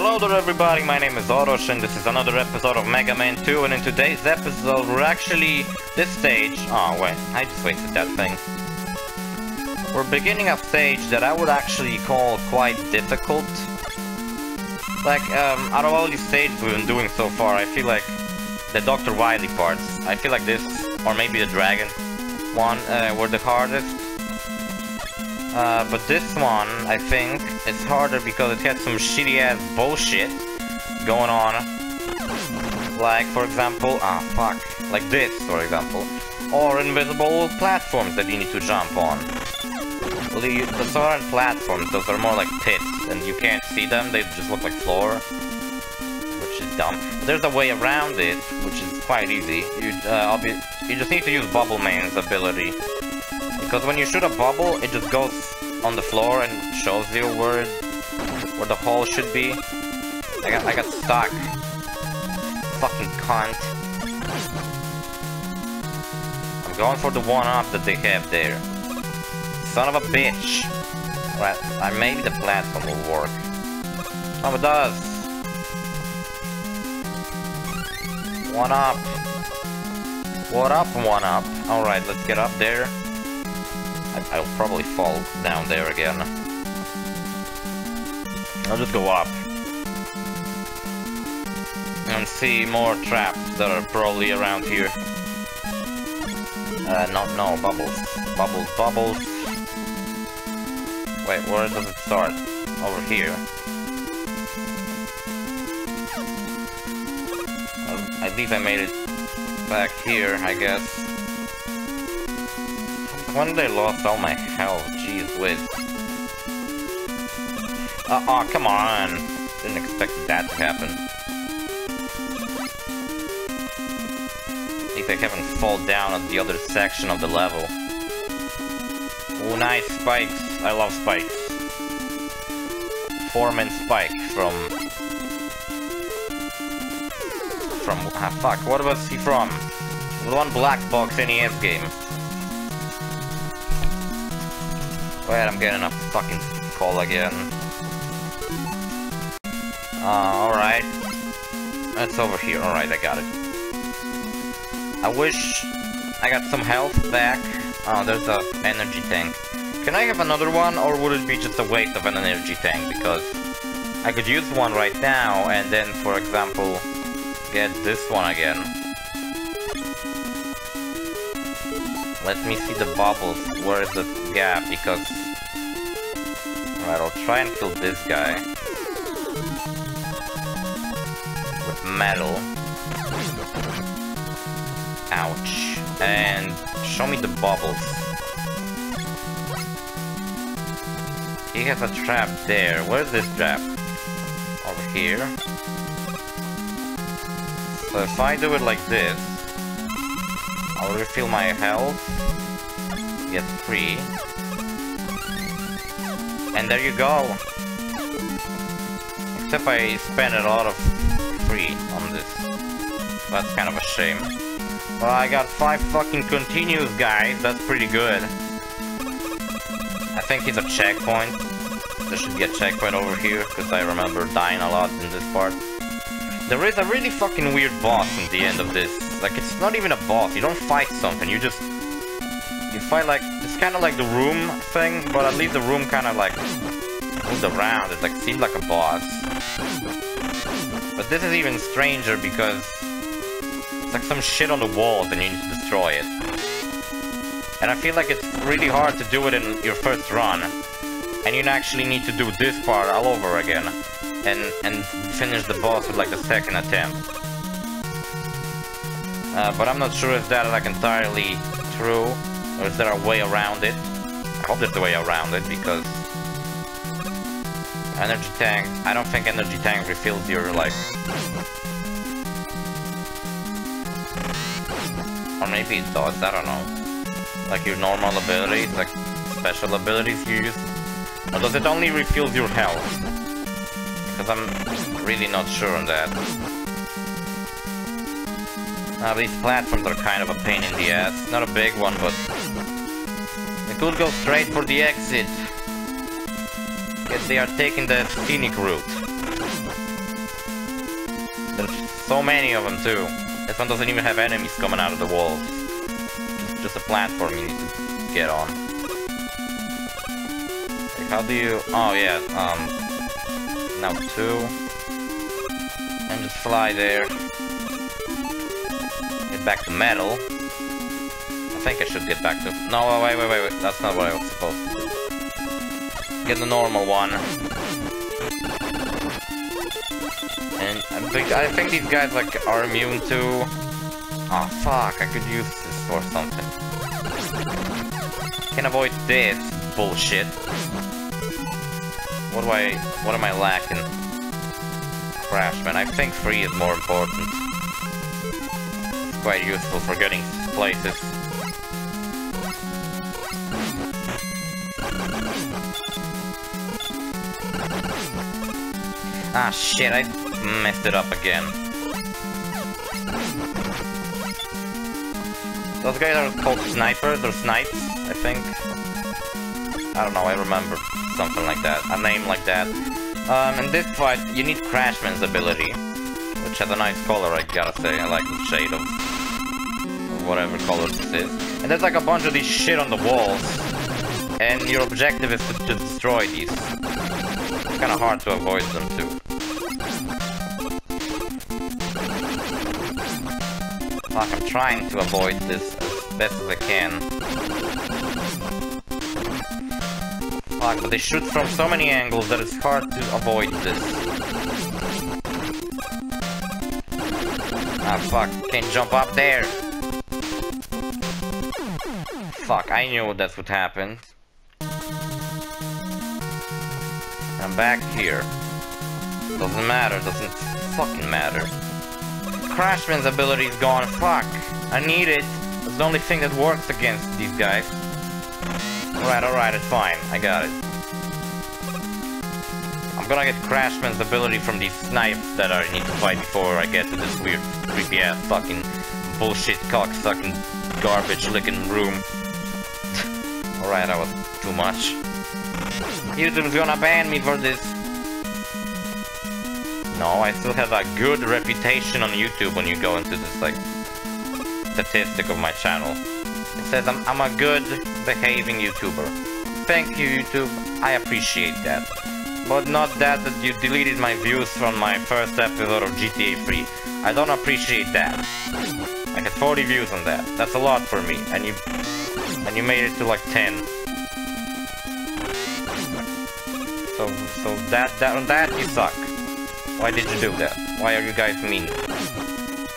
Hello there everybody, my name is Oros and this is another episode of Mega Man 2, and in today's episode we're actually this stage. Oh wait, I just wasted that thing. We're beginning a stage that I would actually call quite difficult. Like, out of all these stages we've been doing so far, I feel like the Dr. Wily parts, I feel like this, or maybe the dragon one, were the hardest. But this one, I think, it's harder because it had some shitty-ass bullshit going on. Like, for example, like this, for example. Or invisible platforms that you need to jump on. Those aren't platforms, those are more like pits, and you can't see them, they just look like floor. Which is dumb. There's a way around it, which is quite easy. You just need to use Bubble Man's ability. Because when you shoot a bubble, it just goes on the floor and shows you where the hole should be. I got stuck. Fucking cunt. I'm going for the one-up that they have there. Son of a bitch. Right, maybe the platform will work. Oh, it does. One-up. What up, one-up? Alright, let's get up there. I'll probably fall down there again. I'll just go up. And see more traps that are probably around here. No, bubbles. Bubbles, bubbles. Wait, where does it start? Over here. I think I made it back here, I guess. When they lost all my health, jeez whiz. Oh, come on. Didn't expect that to happen. At least I haven't fallen down at the other section of the level. Oh, nice spikes. I love spikes. Foreman Spike from... fuck, what was he from? The one Black Box NES game. Wait, I'm getting a fucking call again. Alright. That's over here. Alright, I got it. I wish I got some health back. Oh, there's a energy tank. Can I have another one, or would it be just a waste of an energy tank? Because I could use one right now, and then, for example, get this one again. Let me see the bubbles. Where is the gap? Because... Alright, I'll try and kill this guy. With metal. Ouch. And show me the bubbles. He has a trap there. Where's this trap? Over here. So if I do it like this, I'll refill my health, get free, and there you go. Except I spent a lot of free on this. That's kind of a shame. Well, I got 5 fucking continues, guys. That's pretty good. I think it's a checkpoint. There should be a checkpoint over here, because I remember dying a lot in this part. There is a really fucking weird boss at the end of this. Like, it's not even a boss, you don't fight something, you just... You fight like... It's kind of like the room thing, but at least the room kind of like... moves around, it like seemed like a boss. But this is even stranger because... it's like some shit on the walls and you need to destroy it. And I feel like it's really hard to do it in your first run. And you actually need to do this part all over again. And finish the boss with like the second attempt. But I'm not sure if that is like entirely true, or is there a way around it? I hope there's a way around it, because... Energy tank... I don't think energy tank refills your, like... Or maybe it does, I don't know. Like your normal abilities, like special abilities you use? Or does it only refill your health? Because I'm really not sure on that. These platforms are kind of a pain in the ass. Not a big one, but... they could go straight for the exit. Yet they are taking the scenic route. There's so many of them too. This one doesn't even have enemies coming out of the walls. It's just a platform you need to get on. Like, how do you... Oh yeah, now two. And just fly there. Get back to metal. I think I should get back to... No, wait, that's not what I was supposed to do. Get the normal one. And I think these guys like are immune to... Oh fuck, I could use this for something. Can avoid this bullshit. What am I lacking? Crashman, I think 3 is more important. It's quite useful for getting places. Ah shit, I messed it up again. Those guys are called snipers or snipes, I think. I don't know, I remember something like that, a name like that. In this fight, you need Crashman's ability, which has a nice color, I gotta say. I like the shade of whatever color this is. And there's like a bunch of these shit on the walls, and your objective is to destroy these. It's kinda hard to avoid them too. Fuck, I'm trying to avoid this as best as I can. Fuck, but they shoot from so many angles that it's hard to avoid this. Ah fuck, can't jump up there! Fuck, I knew that's what happened. I'm back here. Doesn't fucking matter. Crashman's ability is gone, fuck! I need it! It's the only thing that works against these guys. Alright, it's fine, I got it. I'm gonna get Crashman's ability from these snipes that I need to fight before I get to this weird, creepy ass fucking bullshit cock-sucking garbage-licking room. Alright, that was too much. YouTube's gonna ban me for this. No, I still have a good reputation on YouTube when you go into this, like, statistic of my channel. It says I'm a good behaving YouTuber. Thank you, YouTube. I appreciate that. But not that you deleted my views from my first episode of GTA 3. I don't appreciate that. I had 40 views on that. That's a lot for me. And you made it to like 10. So that you suck. Why did you do that? Why are you guys mean?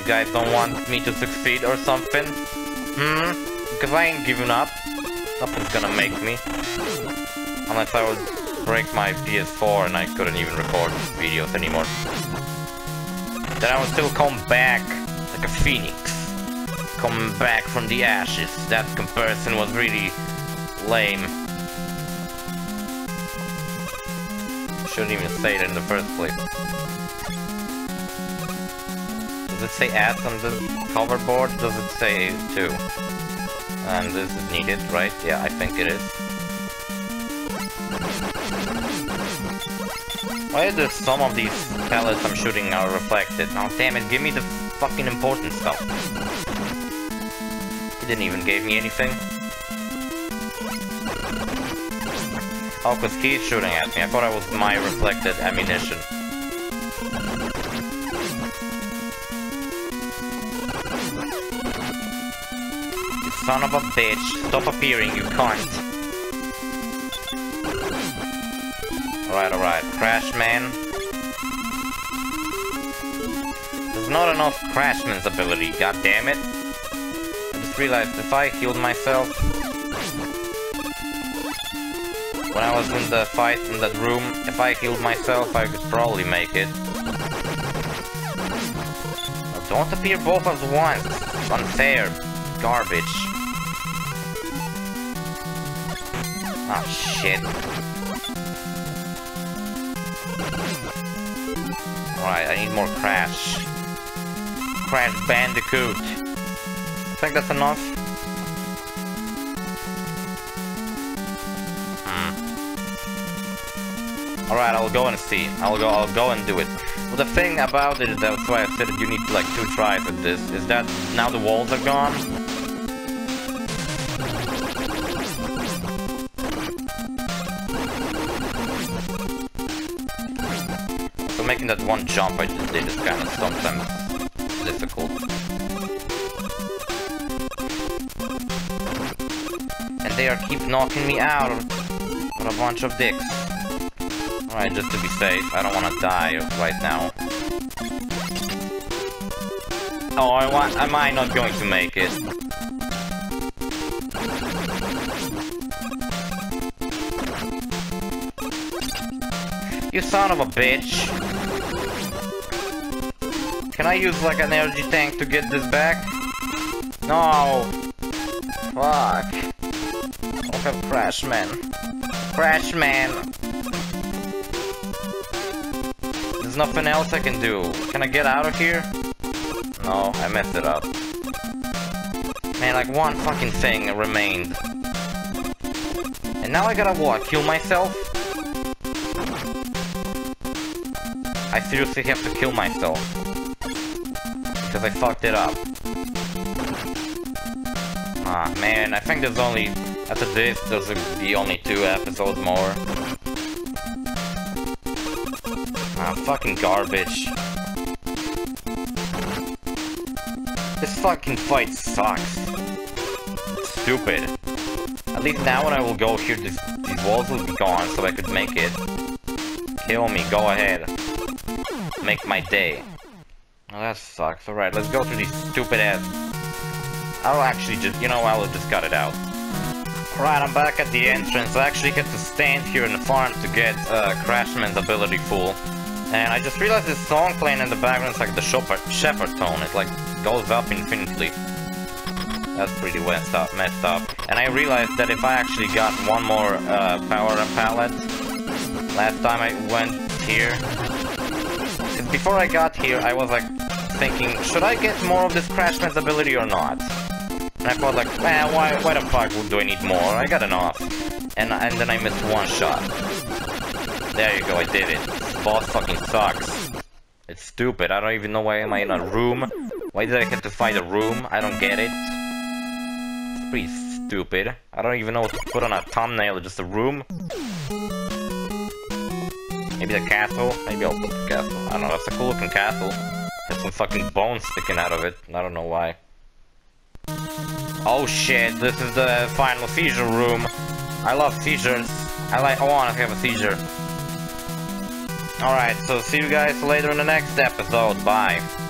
You guys don't want me to succeed or something? Hmm? Because I ain't giving up. Nothing's gonna make me. Unless I would break my PS4 and I couldn't even record videos anymore. Then I would still come back like a phoenix. Come back from the ashes. That comparison was really lame. Shouldn't even say it in the first place. Does it say ass on the hoverboard? Does it say two? And this is needed, right? Yeah, I think it is. Why is there some of these pellets I'm shooting are reflected? Now, damn it, give me the fucking important stuff. He didn't even give me anything. Oh, because he's shooting at me. I thought I was my reflected ammunition. You son of a bitch. Stop appearing, you cunt. Alright. Crashman. There's not enough Crashman's ability, goddammit. I just realized if I healed myself... When I was in the fight in that room, if I healed myself, I could probably make it. Now don't appear both at once. It's unfair. Garbage. Ah, shit. Alright, I need more Crash. Crash Bandicoot. I think that's enough. Alright, I'll go and see. I'll go and do it. But the thing about it is that's why I said you need like 2 tries with this, is that now the walls are gone. So making that one jump I just did is kind of sometimes difficult. And they are keep knocking me out. What a bunch of dicks. Alright, just to be safe, I don't want to die right now. Oh, am I not going to make it? You son of a bitch! Can I use like an energy tank to get this back? No! Fuck! Okay, Crashman. Crashman! Nothing else I can do. Can I get out of here? No, I messed it up. Man, like one fucking thing remained. And now I gotta what? Kill myself? I seriously have to kill myself. Because I fucked it up. Ah, man, I think there's only... After this, there's the only 2 episodes more. Ah, fucking garbage. This fucking fight sucks. It's stupid. At least now when I will go here, these walls will be gone, so I could make it. Kill me, go ahead. Make my day. Oh, that sucks. Alright, let's go through these stupid ass... I'll actually just... You know, I'll just cut it out. Alright, I'm back at the entrance. I actually get to stand here in the farm to get Crashman's ability full. And I just realized this song playing in the background is like the Shepherd Tone. It like goes up infinitely. That's pretty messed up. And I realized that if I actually got one more power palette, last time I went here, before I got here, I was like thinking, should I get more of this Crashman's ability or not? And I thought like, man, why the fuck do I need more? I got enough. And then I missed 1 shot. There you go, I did it. Boss fucking sucks. It's stupid. I don't even know why am I in a room. Why did I have to find a room? I don't get it. It's pretty stupid. I don't even know what to put on a thumbnail. Just a room. Maybe the castle. Maybe I'll put the castle. I don't know. That's a cool looking castle. There's some fucking bones sticking out of it. I don't know why. Oh shit! This is the final seizure room. I love seizures. I want to have a seizure. Alright, so see you guys later in the next episode. Bye.